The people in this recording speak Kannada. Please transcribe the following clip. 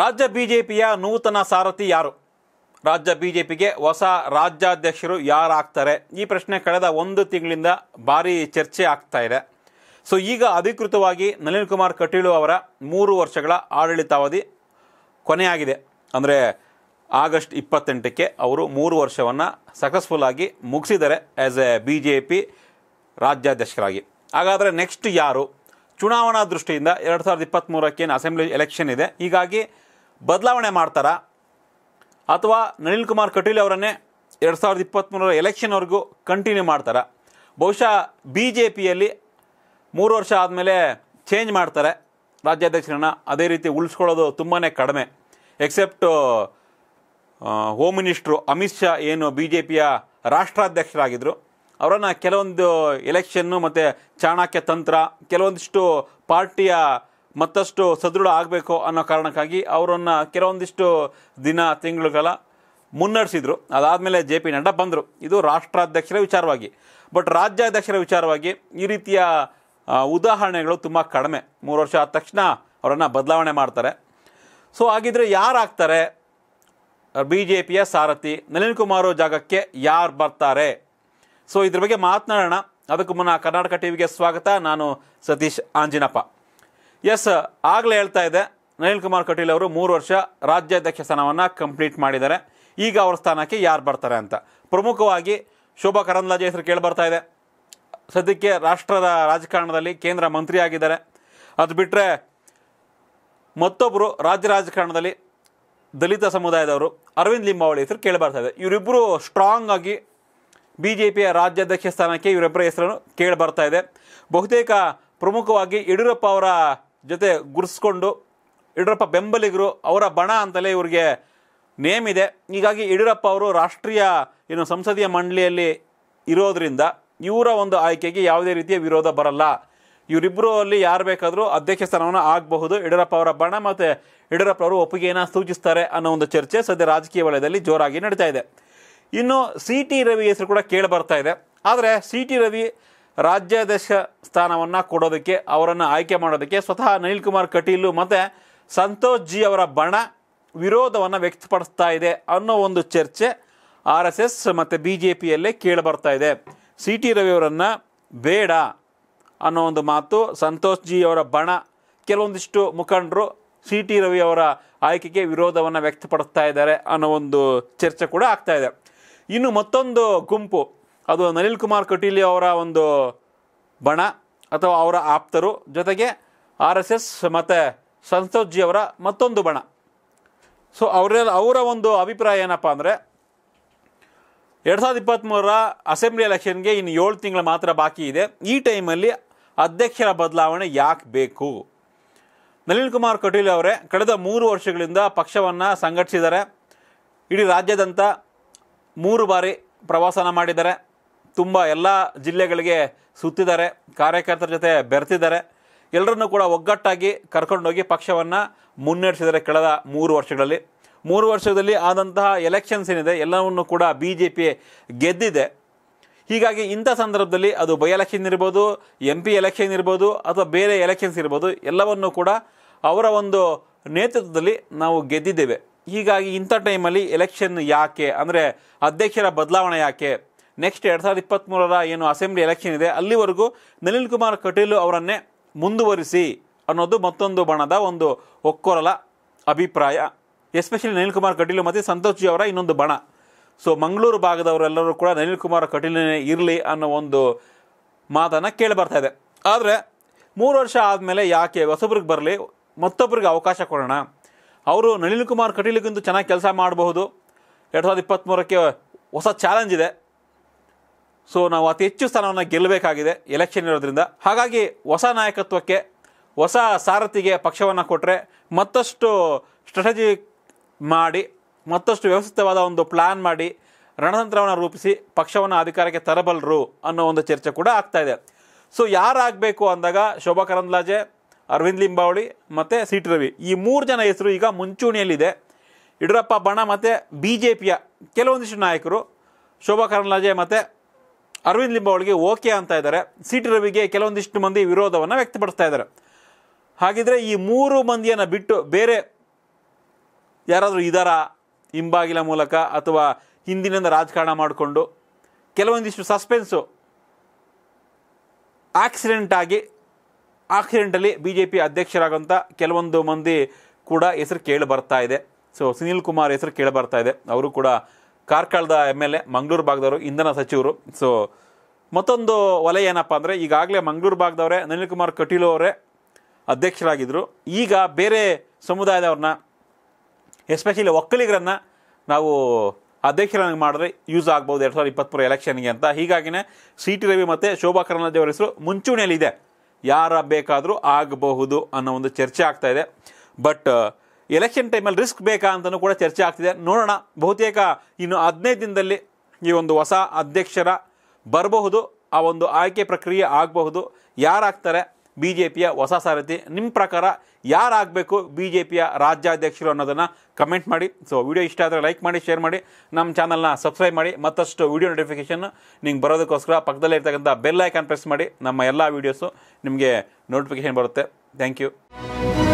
ರಾಜ್ಯ ಬಿಜೆಪಿಯ ನೂತನ ಸಾರಥಿ ಯಾರು? ರಾಜ್ಯ ಬಿಜೆಪಿಗೆ ಹೊಸ ರಾಜ್ಯಾಧ್ಯಕ್ಷರು ಯಾರಾಗ್ತಾರೆ? ಈ ಪ್ರಶ್ನೆ ಕಳೆದ ಒಂದು ತಿಂಗಳಿಂದ ಭಾರಿ ಚರ್ಚೆ ಆಗ್ತಾ ಇದೆ. ಸೊ ಈಗ ಅಧಿಕೃತವಾಗಿ ನಳಿನ್ ಕುಮಾರ್ ಕಟೀಲು ಅವರ 3 ವರ್ಷಗಳ ಆಡಳಿತಾವಧಿ ಕೊನೆಯಾಗಿದೆ. ಅಂದರೆ ಆಗಸ್ಟ್ 28ಕ್ಕೆ ಅವರು 3 ವರ್ಷವನ್ನು ಸಕ್ಸಸ್ಫುಲ್ಲಾಗಿ ಮುಗಿಸಿದ್ದಾರೆ as a B J P ರಾಜ್ಯಾಧ್ಯಕ್ಷರಾಗಿ. ಹಾಗಾದರೆ ನೆಕ್ಸ್ಟ್ ಯಾರು? ಚುನಾವಣಾ ದೃಷ್ಟಿಯಿಂದ 2023ಕ್ಕೆ ಅಸೆಂಬ್ಲಿ ಎಲೆಕ್ಷನ್ ಇದೆ, ಹೀಗಾಗಿ ಬದಲಾವಣೆ ಮಾಡ್ತಾರಾ ಅಥವಾ ನಳಿನ್ ಕುಮಾರ್ ಕಟೀಲ್ ಅವರನ್ನೇ 2023 ಎಲೆಕ್ಷನ್ವರೆಗೂ ಕಂಟಿನ್ಯೂ ಮಾಡ್ತಾರಾ? ಬಹುಶಃ ಬಿ ಜೆ ಪಿಯಲ್ಲಿ 3 ವರ್ಷ ಆದಮೇಲೆ ಚೇಂಜ್ ಮಾಡ್ತಾರೆ ರಾಜ್ಯಾಧ್ಯಕ್ಷರನ್ನ, ಅದೇ ರೀತಿ ಉಳಿಸ್ಕೊಳ್ಳೋದು ತುಂಬಾ ಕಡಿಮೆ. Except home minister Amit Shah ಏನು ಬಿ ಜೆ ಪಿಯ ರಾಷ್ಟ್ರಾಧ್ಯಕ್ಷರಾಗಿದ್ದರು, ಅವರನ್ನು ಕೆಲವೊಂದು ಎಲೆಕ್ಷನ್ನು ಮತ್ತು ಚಾಣಕ್ಯ ತಂತ್ರ, ಕೆಲವೊಂದಿಷ್ಟು ಪಾರ್ಟಿಯ ಮತ್ತಷ್ಟು ಸದೃಢ ಆಗಬೇಕು ಅನ್ನೋ ಕಾರಣಕ್ಕಾಗಿ ಅವರನ್ನು ಕೆಲವೊಂದಿಷ್ಟು ದಿನ ತಿಂಗಳ ಕಾಲ ಮುನ್ನಡೆಸಿದರು. ಅದಾದಮೇಲೆ ಜೆ ಪಿ ನಡ್ಡಾ ಬಂದರು. ಇದು ರಾಷ್ಟ್ರಾಧ್ಯಕ್ಷರ ವಿಚಾರವಾಗಿ. ಬಟ್ ರಾಜ್ಯಾಧ್ಯಕ್ಷರ ವಿಚಾರವಾಗಿ ಈ ರೀತಿಯ ಉದಾಹರಣೆಗಳು ತುಂಬ ಕಡಿಮೆ. 3 ವರ್ಷ ಆದ ತಕ್ಷಣ ಅವರನ್ನು ಬದಲಾವಣೆ ಮಾಡ್ತಾರೆ. ಸೊ ಹಾಗಿದ್ರೆ ಯಾರಾಗ್ತಾರೆ ಬಿ ಜೆ ಪಿಯ ಸಾರಥಿ? ನಳಿನ್ ಕುಮಾರ್ ಜಾಗಕ್ಕೆ ಯಾರು ಬರ್ತಾರೆ? ಸೊ ಇದ್ರ ಬಗ್ಗೆ ಮಾತನಾಡೋಣ. ಅದಕ್ಕೂ ಮುನ್ನ ಕರ್ನಾಟಕ ಟಿ ವಿಗೆ ಸ್ವಾಗತ. ನಾನು ಸತೀಶ್ ಆಂಜಿನಪ್ಪ. ಎಸ್, ಆಗಲೇ ಹೇಳ್ತಾ ಇದೆ, ನಳಿನ್ ಕುಮಾರ್ ಕಟೀಲ್ ಅವರು 3 ವರ್ಷ ರಾಜ್ಯಾಧ್ಯಕ್ಷ ಸ್ಥಾನವನ್ನು ಕಂಪ್ಲೀಟ್ ಮಾಡಿದ್ದಾರೆ. ಈಗ ಅವ್ರ ಸ್ಥಾನಕ್ಕೆ ಯಾರು ಬರ್ತಾರೆ ಅಂತ ಪ್ರಮುಖವಾಗಿ ಶೋಭಾ ಕರಂದ್ಲಾಜೆ ಹೆಸರು ಕೇಳಿಬರ್ತಾ ಇದೆ. ಸದ್ಯಕ್ಕೆ ರಾಷ್ಟ್ರದ ರಾಜಕಾರಣದಲ್ಲಿ ಕೇಂದ್ರ ಮಂತ್ರಿ ಆಗಿದ್ದಾರೆ. ಅದು ಬಿಟ್ಟರೆ ಮತ್ತೊಬ್ಬರು ರಾಜ್ಯ ರಾಜಕಾರಣದಲ್ಲಿ ದಲಿತ ಸಮುದಾಯದವರು ಅರವಿಂದ್ ಲಿಂಬಾವಳಿ ಹೆಸರು ಕೇಳಿಬರ್ತಾ ಇದೆ. ಇವರಿಬ್ಬರು ಸ್ಟ್ರಾಂಗ್ ಆಗಿ ಬಿ ಜೆ ಪಿಯ ರಾಜ್ಯಾಧ್ಯಕ್ಷ ಸ್ಥಾನಕ್ಕೆ ಇವರಿಬ್ಬರ ಹೆಸರನ್ನು ಕೇಳಿಬರ್ತಾ ಇದೆ. ಬಹುತೇಕ ಪ್ರಮುಖವಾಗಿ ಯಡಿಯೂರಪ್ಪ ಅವರ ಜೊತೆ ಗುರುಸ್ಕೊಂಡು ಯಡಿಯೂರಪ್ಪ ಬೆಂಬಲಿಗರು, ಅವರ ಬಣ ಅಂತಲೇ ಇವರಿಗೆ ನೇಮ್ ಇದೆ. ಹೀಗಾಗಿ ಯಡಿಯೂರಪ್ಪ ಅವರು ರಾಷ್ಟ್ರೀಯ ಏನು ಸಂಸದೀಯ ಮಂಡಳಿಯಲ್ಲಿ ಇರೋದರಿಂದ ಇವರ ಒಂದು ಆಯ್ಕೆಗೆ ಯಾವುದೇ ರೀತಿಯ ವಿರೋಧ ಬರಲ್ಲ. ಇವರಿಬ್ಬರು ಅಲ್ಲಿ ಯಾರು ಬೇಕಾದರೂ ಅಧ್ಯಕ್ಷ ಸ್ಥಾನವನ್ನು ಆಗಬಹುದು. ಯಡಿಯೂರಪ್ಪ ಅವರ ಬಣ ಮತ್ತು ಯಡಿಯೂರಪ್ಪ ಅವರು ಒಪ್ಪಿಗೆಯನ್ನು ಸೂಚಿಸ್ತಾರೆ ಅನ್ನೋ ಒಂದು ಚರ್ಚೆ ಸದ್ಯ ರಾಜಕೀಯ ವಲಯದಲ್ಲಿ ಜೋರಾಗಿ ನಡೀತಾ ಇದೆ. ಇನ್ನು ಸಿ ಟಿ ರವಿ ಹೆಸರು ಕೂಡ ಕೇಳಿ ಬರ್ತಾ ಇದೆ. ಆದರೆ ಸಿ ಟಿ ರವಿ ರಾಜ್ಯಾಧ್ಯಕ್ಷ ಸ್ಥಾನವನ್ನು ಕೊಡೋದಕ್ಕೆ, ಅವರನ್ನು ಆಯ್ಕೆ ಮಾಡೋದಕ್ಕೆ ಸ್ವತಃ ನಳಿನ್ ಕುಮಾರ್ ಕಟೀಲು ಮತ್ತು ಸಂತೋಷ್ ಜಿ ಅವರ ಬಣ ವಿರೋಧವನ್ನು ವ್ಯಕ್ತಪಡಿಸ್ತಾ ಇದೆ ಅನ್ನೋ ಒಂದು ಚರ್ಚೆ RSS ಮತ್ತು ಬಿ ಜೆ ಪಿಯಲ್ಲೇ ಕೇಳಿ ಬರ್ತಾ ಇದೆ. ಸಿ ಟಿ ರವಿಯವರನ್ನು ಬೇಡ ಅನ್ನೋ ಒಂದು ಮಾತು, ಸಂತೋಷ್ ಜಿ ಅವರ ಬಣ ಕೆಲವೊಂದಿಷ್ಟು ಮುಖಂಡರು ಸಿ ಟಿ ರವಿಯವರ ಆಯ್ಕೆಗೆ ವಿರೋಧವನ್ನು ವ್ಯಕ್ತಪಡಿಸ್ತಾ ಇದ್ದಾರೆ ಅನ್ನೋ ಒಂದು ಚರ್ಚೆ ಕೂಡ ಆಗ್ತಾ ಇದೆ. ಇನ್ನು ಮತ್ತೊಂದು ಗುಂಪು, ಅದು ನಳಿನ್ ಕುಮಾರ್ ಕಟೀಲ್ ಅವರ ಒಂದು ಬಣ ಅಥವಾ ಅವರ ಆಪ್ತರು, ಜೊತೆಗೆ RSS ಮತ್ತು ಸಂತೋಷ್ ಜಿ ಅವರ ಮತ್ತೊಂದು ಬಣ. ಸೊ ಅವರ ಒಂದು ಅಭಿಪ್ರಾಯ ಏನಪ್ಪ ಅಂದರೆ, 2023 ಅಸೆಂಬ್ಲಿ ಎಲೆಕ್ಷನ್ಗೆ ಇನ್ನು 7 ತಿಂಗಳು ಮಾತ್ರ ಬಾಕಿ ಇದೆ. ಈ ಟೈಮಲ್ಲಿ ಅಧ್ಯಕ್ಷರ ಬದಲಾವಣೆ ಯಾಕೆ ಬೇಕು? ನಳಿನ್ ಕುಮಾರ್ ಕಟೀಲ್ ಅವರೇ ಕಳೆದ 3 ವರ್ಷಗಳಿಂದ ಪಕ್ಷವನ್ನು ಸಂಘಟಿಸಿದ್ದಾರೆ. ಇಡೀ ರಾಜ್ಯದಂತ 3 ಬಾರಿ ಪ್ರವಾಸನ ಮಾಡಿದ್ದಾರೆ. ತುಂಬ ಎಲ್ಲ ಜಿಲ್ಲೆಗಳಿಗೆ ಸುತ್ತಿದ್ದಾರೆ, ಕಾರ್ಯಕರ್ತರ ಜೊತೆ ಬೆರೆತಿದ್ದಾರೆ, ಎಲ್ಲರನ್ನೂ ಕೂಡ ಒಗ್ಗಟ್ಟಾಗಿ ಕರ್ಕೊಂಡೋಗಿ ಪಕ್ಷವನ್ನು ಮುನ್ನಡೆಸಿದ್ದಾರೆ ಕಳೆದ 3 ವರ್ಷಗಳಲ್ಲಿ. 3 ವರ್ಷದಲ್ಲಿ ಆದಂತಹ ಎಲೆಕ್ಷನ್ಸ್ ಏನಿದೆ ಎಲ್ಲವನ್ನೂ ಕೂಡ ಬಿ ಜೆ ಪಿ ಗೆದ್ದಿದೆ. ಹೀಗಾಗಿ ಇಂಥ ಸಂದರ್ಭದಲ್ಲಿ ಅದು ಬೈ ಎಲೆಕ್ಷನ್ ಇರ್ಬೋದು, MP ಎಲೆಕ್ಷನ್ ಇರ್ಬೋದು, ಅಥವಾ ಬೇರೆ ಎಲೆಕ್ಷನ್ಸ್ ಇರ್ಬೋದು, ಎಲ್ಲವನ್ನೂ ಕೂಡ ಅವರ ಒಂದು ನೇತೃತ್ವದಲ್ಲಿ ನಾವು ಗೆದ್ದಿದ್ದೇವೆ. ಹೀಗಾಗಿ ಇಂಥ ಟೈಮಲ್ಲಿ ಎಲೆಕ್ಷನ್ ಯಾಕೆ, ಅಂದರೆ ಅಧ್ಯಕ್ಷರ ಬದಲಾವಣೆ ಯಾಕೆ? ನೆಕ್ಸ್ಟ್ 2023 ಏನು ಅಸೆಂಬ್ಲಿ ಎಲೆಕ್ಷನ್ ಇದೆ, ಅಲ್ಲಿವರೆಗೂ ನಳಿನ್ ಕುಮಾರ್ ಕಟೀಲು ಅವರನ್ನೇ ಮುಂದುವರಿಸಿ ಅನ್ನೋದು ಮತ್ತೊಂದು ಬಣದ ಒಂದು ಒಕ್ಕೊರಲ ಅಭಿಪ್ರಾಯ. ಎಸ್ಪೆಷಲಿ ನಳಿನ್ ಕುಮಾರ್ ಕಟೀಲು ಮತ್ತು ಸಂತೋಷ್ ಜಿ ಅವರ ಇನ್ನೊಂದು ಬಣ. ಸೊ ಮಂಗಳೂರು ಭಾಗದವರೆಲ್ಲರೂ ಕೂಡ ನಳಿನ್ ಕುಮಾರ್ ಕಟೀಲನೇ ಇರಲಿ ಅನ್ನೋ ಒಂದು ಮಾತನ್ನು ಕೇಳಿ ಬರ್ತಾ ಇದೆ. ಆದರೆ 3 ವರ್ಷ ಆದಮೇಲೆ ಯಾಕೆ ಹೊಸಬ್ರಿಗೆ ಬರಲಿ, ಮತ್ತೊಬ್ಬರಿಗೆ ಅವಕಾಶ ಕೊಡೋಣ, ಅವರು ನಳಿನ್ ಕುಮಾರ್ ಕಟೀಲಿಗಿಂತೂ ಚೆನ್ನಾಗಿ ಕೆಲಸ ಮಾಡಬಹುದು, 2023ಕ್ಕೆ ಹೊಸ ಚಾಲೆಂಜ್ ಇದೆ, ಸೊ ನಾವು ಅತಿ ಹೆಚ್ಚು ಸ್ಥಾನವನ್ನು ಗೆಲ್ಲಬೇಕಾಗಿದೆ ಎಲೆಕ್ಷನ್ ಇರೋದ್ರಿಂದ, ಹಾಗಾಗಿ ಹೊಸ ನಾಯಕತ್ವಕ್ಕೆ ಹೊಸ ಸಾರಥಿಗೆ ಪಕ್ಷವನ್ನು ಕೊಟ್ಟರೆ ಮತ್ತಷ್ಟು ಸ್ಟ್ರಾಟಜಿ ಮಾಡಿ, ಮತ್ತಷ್ಟು ವ್ಯವಸ್ಥಿತವಾದ ಒಂದು ಪ್ಲ್ಯಾನ್ ಮಾಡಿ, ರಣತಂತ್ರವನ್ನು ರೂಪಿಸಿ ಪಕ್ಷವನ್ನು ಅಧಿಕಾರಕ್ಕೆ ತರಬಲ್ಲರು ಅನ್ನೋ ಒಂದು ಚರ್ಚೆ ಕೂಡ ಆಗ್ತಾ ಇದೆ. ಸೊ ಯಾರಾಗಬೇಕು ಅಂದಾಗ ಶೋಭಾ ಕರಂದ್ಲಾಜೆ, ಅರವಿಂದ್ ಲಿಂಬಾವಳಿ ಮತ್ತು ಸಿ ಟಿ ರವಿ ಈ 3 ಜನ ಹೆಸರು ಈಗ ಮುಂಚೂಣಿಯಲ್ಲಿದೆ. ಯಡಿಯೂರಪ್ಪ ಬಣ ಮತ್ತು ಬಿ ಜೆ ಪಿಯ ಕೆಲವೊಂದಿಷ್ಟು ನಾಯಕರು ಶೋಭಾ ಕರಂದ್ಲಾಜೆ ಮತ್ತು ಅರವಿಂದ್ ಲಿಂಬಾವಳಿಗೆ ಓಕೆ ಅಂತ ಇದ್ದಾರೆ. ಸಿ ಟಿ ರವಿಗೆ ಕೆಲವೊಂದಿಷ್ಟು ಮಂದಿ ವಿರೋಧವನ್ನು ವ್ಯಕ್ತಪಡಿಸ್ತಾ ಇದ್ದಾರೆ. ಹಾಗಿದ್ರೆ ಈ 3 ಮಂದಿಯನ್ನು ಬಿಟ್ಟು ಬೇರೆ ಯಾರಾದರೂ ಇದಾರಾ ಹಿಂಬಾಗಿಲ ಮೂಲಕ ಅಥವಾ ಹಿಂದಿನಿಂದ ರಾಜಕಾರಣ ಮಾಡಿಕೊಂಡು ಕೆಲವೊಂದಿಷ್ಟು ಸಸ್ಪೆನ್ಸ್ ಆಕ್ಸಿಡೆಂಟ್ ಆಗಿ ಆಕ್ಸಿಡೆಂಟಲಿ ಬಿಜೆಪಿ ಅಧ್ಯಕ್ಷರಾಗುವಂತ ಕೆಲವೊಂದು ಮಂದಿ ಕೂಡ ಹೆಸರು ಕೇಳಿ ಬರ್ತಾ ಇದೆ. ಸೊ ಸುನಿಲ್ ಕುಮಾರ್ ಹೆಸರು ಕೇಳಿ ಬರ್ತಾ ಇದೆ. ಅವರು ಕೂಡ ಕಾರ್ಕಳದ MLA, ಮಂಗಳೂರು ಭಾಗದವರು, ಇಂಧನ ಸಚಿವರು. ಸೊ ಮತ್ತೊಂದು ವಲಯ ಏನಪ್ಪ ಅಂದರೆ, ಈಗಾಗಲೇ ಮಂಗಳೂರು ಭಾಗದವರೇ ಅನಿಲ್ ಕುಮಾರ್ ಕಟೀಲು ಅವರೇ ಅಧ್ಯಕ್ಷರಾಗಿದ್ದರು. ಈಗ ಬೇರೆ ಸಮುದಾಯದವ್ರನ್ನ, ಎಸ್ಪೆಷಲಿ ಒಕ್ಕಲಿಗರನ್ನು ನಾವು ಅಧ್ಯಕ್ಷರನ್ನಾಗಿ ಮಾಡಿದ್ರೆ ಯೂಸ್ ಆಗ್ಬೋದು 2023 ಎಲೆಕ್ಷನ್ಗೆ ಅಂತ. ಹೀಗಾಗಿನೇ CT ರವಿ ಮತ್ತು ಶೋಭಾ ಕರಂದ್ಲಾಜೆ ಅವರ ಹೆಸರು ಮುಂಚೂಣಿಯಲ್ಲಿದೆ. ಯಾರ ಬೇಕಾದರೂ ಆಗಬಹುದು ಅನ್ನೋ ಒಂದು ಚರ್ಚೆ ಆಗ್ತಾ ಇದೆ. ಬಟ್ ಎಲೆಕ್ಷನ್ ಟೈಮಲ್ಲಿ ರಿಸ್ಕ್ ಬೇಕಾ ಅಂತಲೂ ಕೂಡ ಚರ್ಚೆ ಆಗ್ತಿದೆ. ನೋಡೋಣ, ಬಹುತೇಕ ಇನ್ನು 15 ದಿನದಲ್ಲಿ ಈ ಒಂದು ಹೊಸ ಅಧ್ಯಕ್ಷರ ಬರಬಹುದು, ಆ ಒಂದು ಆಯ್ಕೆ ಪ್ರಕ್ರಿಯೆ ಆಗಬಹುದು. ಯಾರಾಗ್ತಾರೆ BJPಯ ಹೊಸ ಸಾರಥಿ? ನಿಮ್ಮ ಪ್ರಕಾರ ಯಾರಾಗಬೇಕು BJPಯ ರಾಜ್ಯಾಧ್ಯಕ್ಷರು ಅನ್ನೋದನ್ನು ಕಮೆಂಟ್ ಮಾಡಿ. ಸೊ ವಿಡಿಯೋ ಇಷ್ಟ ಆದರೆ ಲೈಕ್ ಮಾಡಿ, ಶೇರ್ ಮಾಡಿ, ನಮ್ಮ ಚಾನಲ್ನ ಸಬ್ಸ್ಕ್ರೈಬ್ ಮಾಡಿ. ಮತ್ತಷ್ಟು ವಿಡಿಯೋ ನೋಟಿಫಿಕೇಷನ್ ನಿಮ್ಗೆ ಬರೋದಕ್ಕೋಸ್ಕರ ಪಕ್ಕದಲ್ಲೇ ಇರ್ತಕ್ಕಂಥ ಬೆಲ್ ಐಕಾನ್ ಪ್ರೆಸ್ ಮಾಡಿ. ನಮ್ಮ ಎಲ್ಲ ವೀಡಿಯೋಸು ನಿಮಗೆ ನೋಟಿಫಿಕೇಷನ್ ಬರುತ್ತೆ. Thank you.